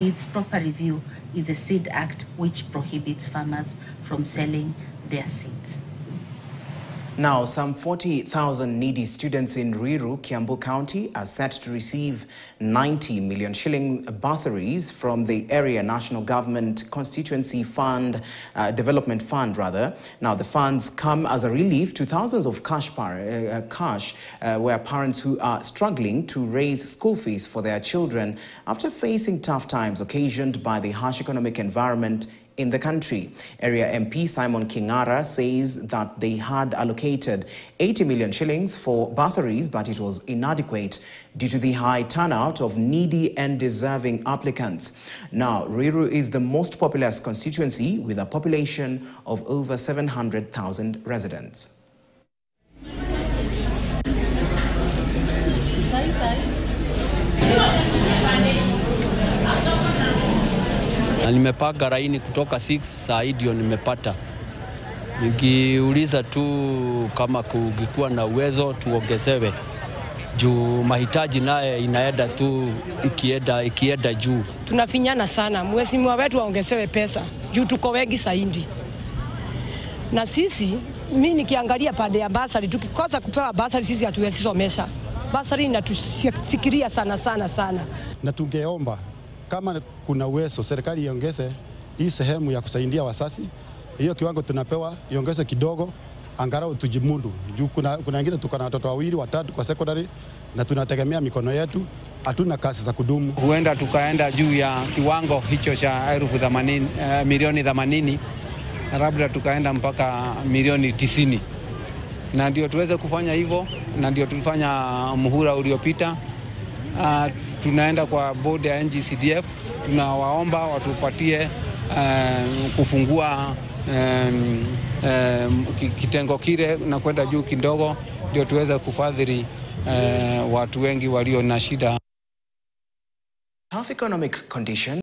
Its proper review is the Seed Act, which prohibits farmers from selling their seeds. Now, some 40,000 needy students in Ruiru, Kiambu County, are set to receive 90 million shilling bursaries from the Area National Government Constituency Fund, Development Fund, rather. Now, the funds come as a relief to thousands of cash where parents who are struggling to raise school fees for their children after facing tough times occasioned by the harsh economic environment in the country. Area MP Simon Kingara says that they had allocated 80 million shillings for bursaries, but it was inadequate due to the high turnout of needy and deserving applicants. Now, Riru is the most populous constituency with a population of over 700,000 residents. Na nimepanga laini kutoka 6 saa hii ndio nimepata. Nikiuliza tu kama kungekuwa na uwezo tuongezewe juu mahitaji naye inaenda tu ikienda juu. Tunafinyana sana, mheshimiwa wetu aongezewe pesa juu tuko wengi saindi. Na sisi mimi nikiangalia pande ya basari, tukikosa kupewa basari sisi hatuwezi somesha. Basari inatusikiria sana. Na tungeomba kama kuna uwezo serikali iongeze hii sehemu ya kusaidia wasasi, hiyo kiwango tunapewa iongeze kidogo angalau tujimundu juu kuna wengine tuko na watoto wawili watatu kwa secondary na tunategemea mikono yetu, hatuna kazi za kudumu. Huenda tukaenda juu ya kiwango hicho cha milioni 80, labda tukaenda mpaka milioni 90, na ndio tuweze kufanya hivyo, na ndio tulifanya muhula uliopita. Tunaenda kwa board ya NGCDF, tunawaomba watupatie kufungua kitengo kile na kwenda juu kidogo ndio tuweza kufadhili watu wengi walio na shida. Tough economic condition